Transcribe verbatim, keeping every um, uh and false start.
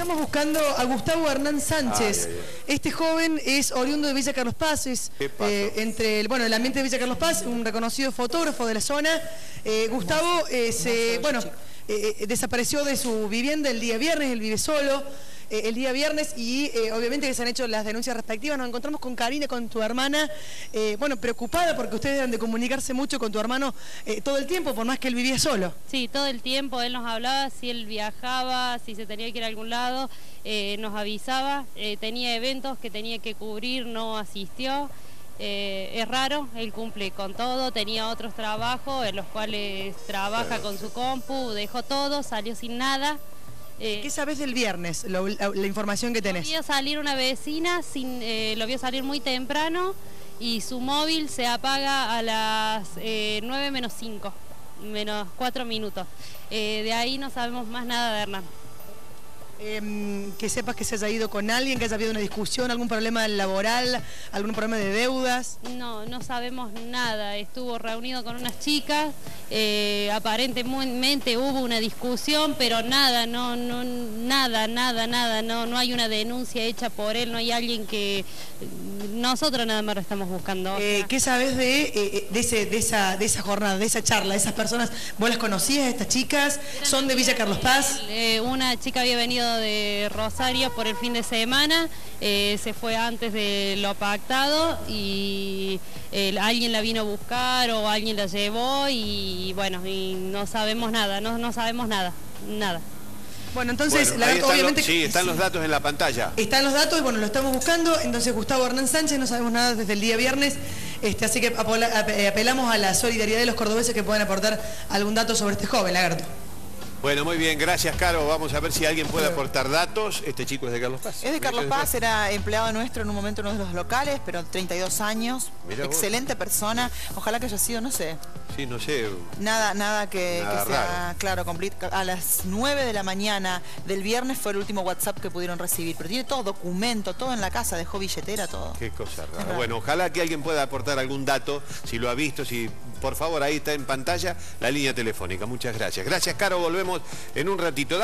Estamos buscando a Gustavo Hernán Sánchez. Ay, ay, ay. Este joven es oriundo de Villa Carlos Paz, es, eh, entre el, bueno, el ambiente de Villa Carlos Paz, un reconocido fotógrafo de la zona. Eh, Gustavo eh, se, bueno, eh, desapareció de su vivienda el día viernes, él vive solo, eh, el día viernes y eh, obviamente que se han hecho las denuncias respectivas. Nos encontramos con Karina, con tu hermana, eh, bueno, preocupada porque ustedes han de comunicarse mucho con tu hermano eh, todo el tiempo, por más que él vivía solo. Sí, todo el tiempo él nos hablaba, si él viajaba, si se tenía que ir a algún lado. Eh, nos avisaba, eh, tenía eventos que tenía que cubrir, no asistió, eh, es raro, él cumple con todo, tenía otros trabajos en los cuales trabaja con su compu, dejó todo, salió sin nada. Eh, ¿Qué sabes del viernes, lo, la, la información que tenés? Lo vio salir una vecina, sin, eh, lo vio salir muy temprano y su móvil se apaga a las eh, nueve menos cinco, menos cuatro minutos, eh, de ahí no sabemos más nada de Hernán. Eh, que sepas que se haya ido con alguien, que haya habido una discusión, algún problema laboral, algún problema de deudas. No, no sabemos nada. Estuvo reunido con unas chicas, eh, aparentemente hubo una discusión, pero nada, no, no, nada, nada, nada, no, no hay una denuncia hecha por él, no hay alguien que nosotros nada más lo estamos buscando. Eh, ¿Qué sabes de, eh, de, ese, de, esa, de esa jornada, de esa charla, esas personas? ¿Vos las conocías, estas chicas? ¿Son de Villa Carlos Paz? Eh, una chica había venido de Rosario por el fin de semana, eh, se fue antes de lo pactado y eh, alguien la vino a buscar o alguien la llevó y bueno, y no sabemos nada, no, no sabemos nada, nada. Bueno, entonces, bueno, la dato, obviamente... Los, sí, están sí, los datos en la pantalla. Están los datos, bueno, lo estamos buscando. Entonces, Gustavo Hernán Sánchez, no sabemos nada desde el día viernes. Este, así que apelamos a la solidaridad de los cordobeses que puedan aportar algún dato sobre este joven, Lagarto. Bueno, muy bien, gracias, Caro. Vamos a ver si alguien puede aportar datos. Este chico es de Carlos Paz. Es de Carlos Paz, era empleado nuestro en un momento en uno de los locales, pero treinta y dos años, excelente persona. Ojalá que haya sido, no sé. Sí, no sé. Nada, nada que, nada que sea, claro, completo. A las nueve de la mañana del viernes fue el último WhatsApp que pudieron recibir, pero tiene todo documento, todo en la casa, dejó billetera, todo. Qué cosa rara. Ajá. Bueno, ojalá que alguien pueda aportar algún dato, si lo ha visto, si... Por favor, ahí está en pantalla la línea telefónica. Muchas gracias. Gracias, Caro. Volvemos en un ratito.